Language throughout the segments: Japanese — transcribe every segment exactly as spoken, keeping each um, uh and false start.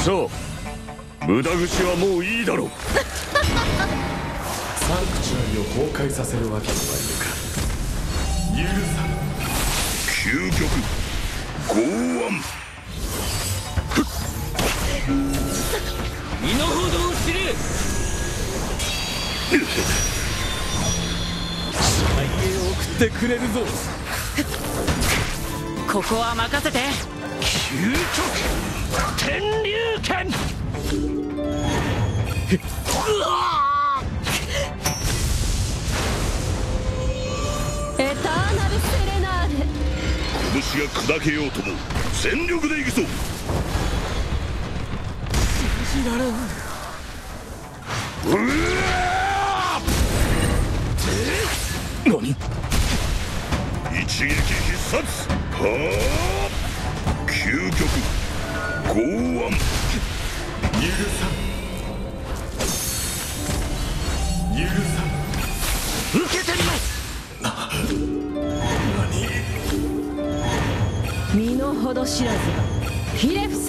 さあ、無駄口はもういいだろう。サンクチュアリを崩壊させるわけにはいか。許さぬ。究極剛腕。身の程を知れ。最低を送ってくれるぞ。ここは任せて。究極天竜拳。うわー。エターナルセレナーレ。拳が砕けようとも全力で行くぞ。信じられん。うわー。何？一撃必殺。はあ。究極剛腕。許さん。許さん。受けてみます。身の程知らずひれ伏せ。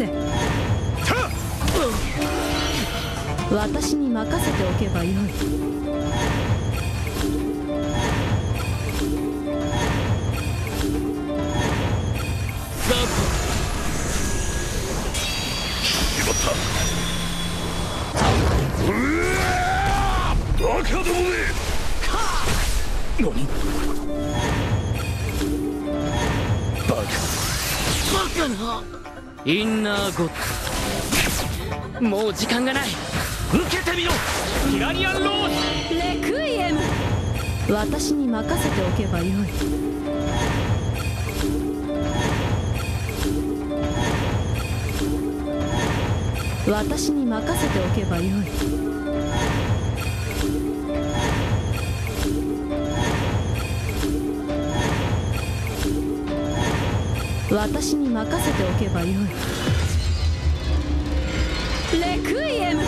私に任せておけばよい。決まった。うわあ、バカどもね。何？インナーゴッド。もう時間がない。受けてみろピラニアンローズレクイエム。私に任せておけばよい。私に任せておけばよい。私に任せておけばよい。レクイエム。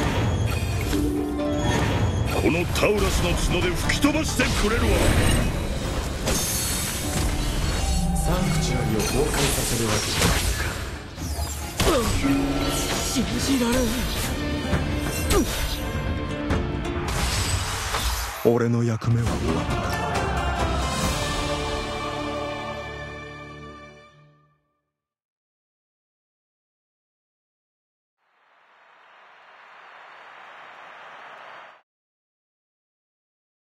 このタウラスの角で吹き飛ばしてくれるわ。サンクチュアリを崩壊させるわけじゃないか。信じられん。俺の役目は終わった。